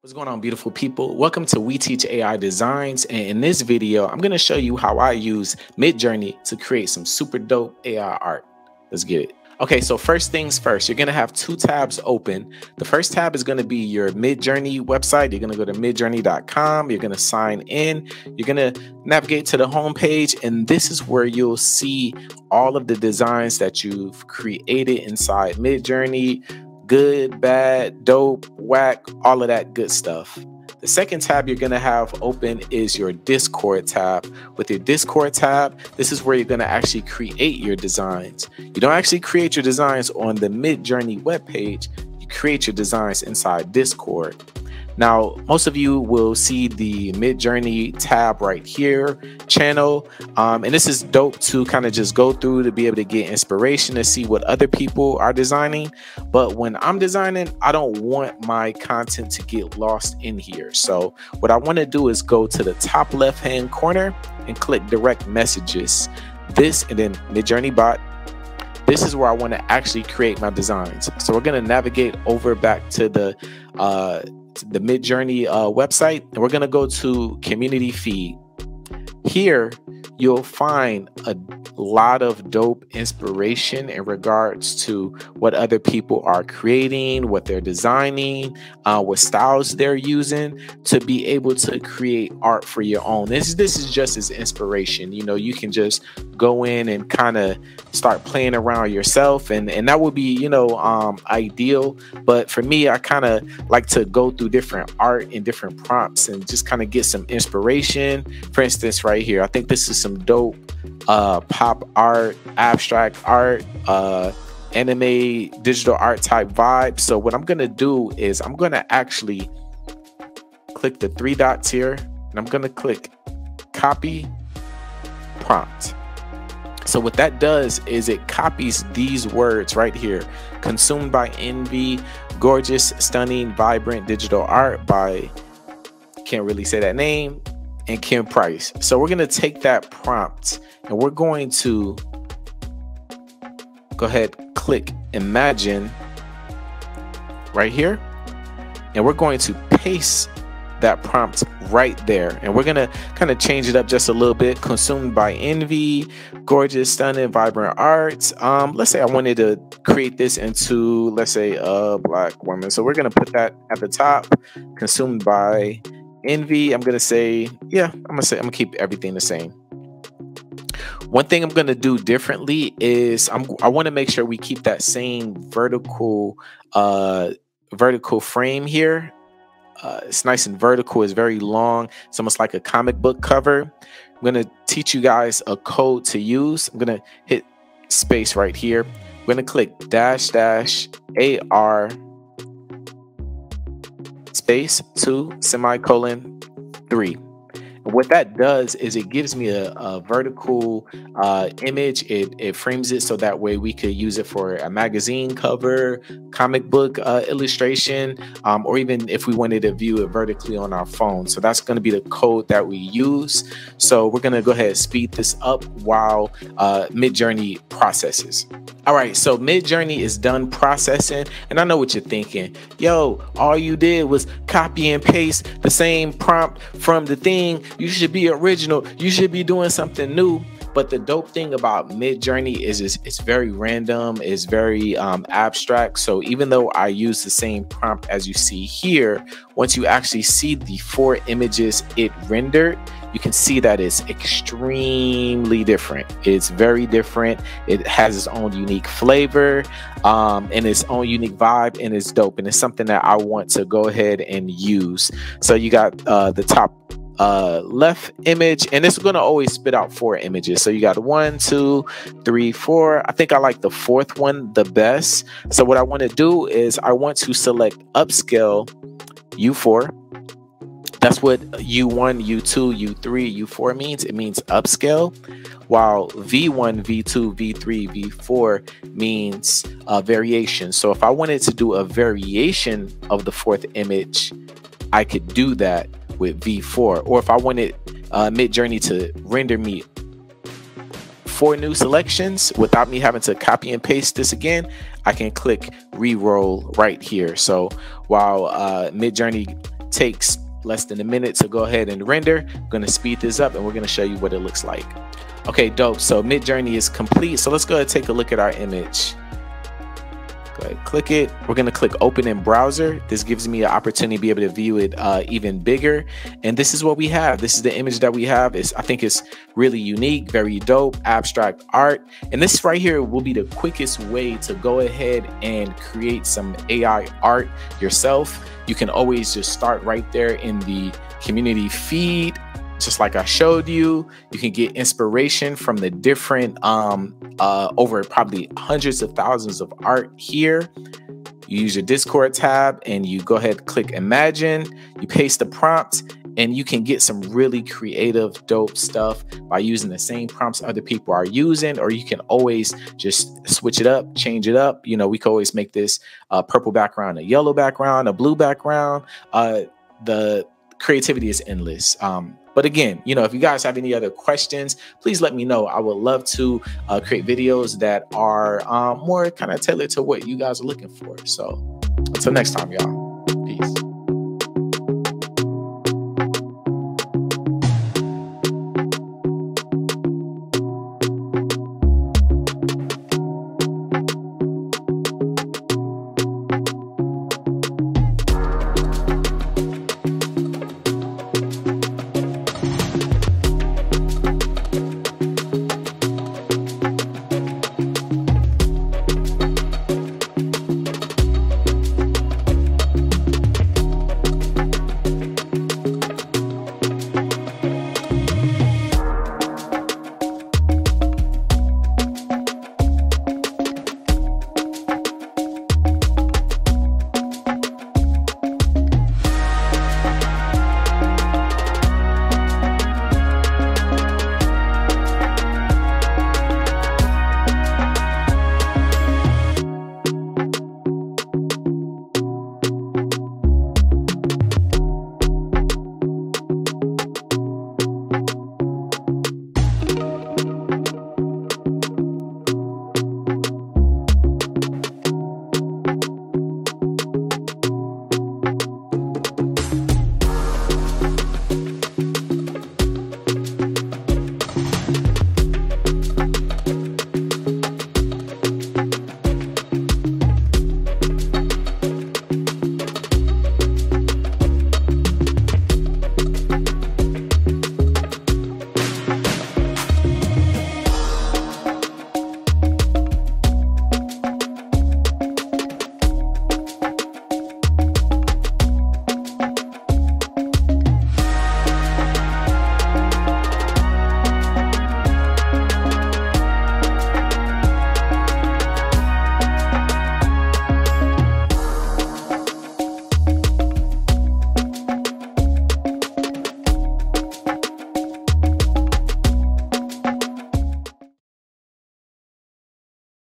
What's going on, beautiful people? Welcome to We Teach AI Designs, and in this video I'm going to show you how I use Midjourney to create some super dope AI art. Let's get it. Okay, so first things first, you're going to have two tabs open. The first tab is going to be your Midjourney website. You're going to go to midjourney.com. You're going to sign in. You're going to navigate to the home page, and this is where you'll see all of the designs that you've created inside Midjourney. Good, bad, dope, whack, all of that good stuff. The second tab you're going to have open is your Discord tab. With your Discord tab, this is where you're going to actually create your designs. You don't actually create your designs on the Midjourney webpage. You create your designs inside Discord. Now, most of you will see the Midjourney tab right here, channel. And this is dope to kind of just go through to be able to get inspiration to see what other people are designing. But when I'm designing, I don't want my content to get lost in here. So what I want to do is go to the top left-hand corner and click direct messages. This and then Midjourney bot. This is where I want to actually create my designs. So we're going to navigate over back to the Midjourney website, and we're going to go to community feed. Here you'll find a lot of dope inspiration in regards to what other people are creating, what they're designing, what styles they're using to be able to create art for your own. This is just as inspiration. You know, you can just go in and kind of start playing around yourself, and that would be, you know, ideal. But for me, I kind of like to go through different art and different prompts and just kind of get some inspiration. For instance, right here, I think this is some dope pop art, abstract art, anime, digital art type vibe. So what I'm going to do is I'm going to actually click the three dots here, and I'm going to click copy prompt. So what that does is it copies these words right here: consumed by envy, gorgeous, stunning, vibrant digital art by, can't really say that name, and Kim Price. So we're going to take that prompt and we're going to go ahead, click imagine right here, and we're going to paste that prompt right there, and we're gonna kind of change it up just a little bit. Consumed by envy, gorgeous, stunning, vibrant arts. Let's say I wanted to create this into, let's say, a black woman, so we're gonna put that at the top. Consumed by envy. I'm gonna say, yeah, I'm gonna keep everything the same. One thing I'm gonna do differently is I want to make sure we keep that same vertical frame here. It's nice and vertical. It's very long. It's almost like a comic book cover. I'm going to teach you guys a code to use. I'm going to hit space right here. I'm going to click dash dash AR space 2:3. And what that does is it gives me a vertical image. It frames it so that way we could use it for a magazine cover, comic book illustration, or even if we wanted to view it vertically on our phone. So that's going to be the code that we use. So we're going to go ahead and speed this up while Midjourney processes. All right, so Midjourney is done processing, and I know what you're thinking. Yo, all you did was copy and paste the same prompt from the thing. You should be original. You should be doing something new. But the dope thing about Midjourney is it's very random. It's very abstract. So even though I use the same prompt as you see here, once you actually see the four images it rendered, you can see that it's extremely different. It's very different. It has its own unique flavor and its own unique vibe, and it's dope. And it's something that I want to go ahead and use. So you got the top left image, and it's going to always spit out four images. So you got 1, 2, 3, 4. I think I like the fourth one the best. So what I want to do is I want to select upscale U4. That's what U1, U2, U3, U4 means. It means upscale, while V1, V2, V3, V4 means variation. So if I wanted to do a variation of the fourth image, I could do that with V4. Or if I wanted Midjourney to render me four new selections without me having to copy and paste this again, I can click re-roll right here. So while Midjourney takes less than a minute to go ahead and render. I'm going to speed this up and we're going to show you what it looks like. Okay, dope. So Midjourney is complete. So let's go ahead and take a look at our image. Go ahead, click it. We're going to click open in browser. This gives me an opportunity to be able to view it even bigger. And this is what we have. This is the image that we have. I think it's really unique, very dope, abstract art. And this right here will be the quickest way to go ahead and create some AI art yourself. You can always just start right there in the community feed. Just like I showed you, you can get inspiration from the different over probably hundreds of thousands of art here. You use your Discord tab and you go ahead, click Imagine, you paste the prompt, and you can get some really creative, dope stuff by using the same prompts other people are using, or you can always just switch it up, change it up. You know, we could always make this purple background, a yellow background, a blue background. The creativity is endless. But again, you know, if you guys have any other questions, please let me know. I would love to create videos that are more kind of tailored to what you guys are looking for. So until next time, y'all. Peace.